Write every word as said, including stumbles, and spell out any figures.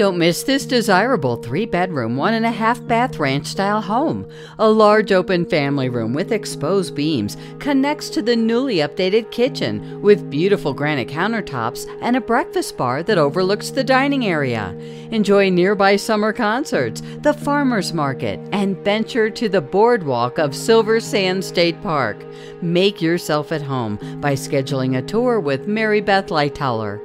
Don't miss this desirable three-bedroom, one-and-a-half-bath ranch-style home. A large open family room with exposed beams connects to the newly updated kitchen with beautiful granite countertops and a breakfast bar that overlooks the dining area. Enjoy nearby summer concerts, the farmers market, and venture to the boardwalk of Silver Sand State Park. Make yourself at home by scheduling a tour with Maribeth Lightowler.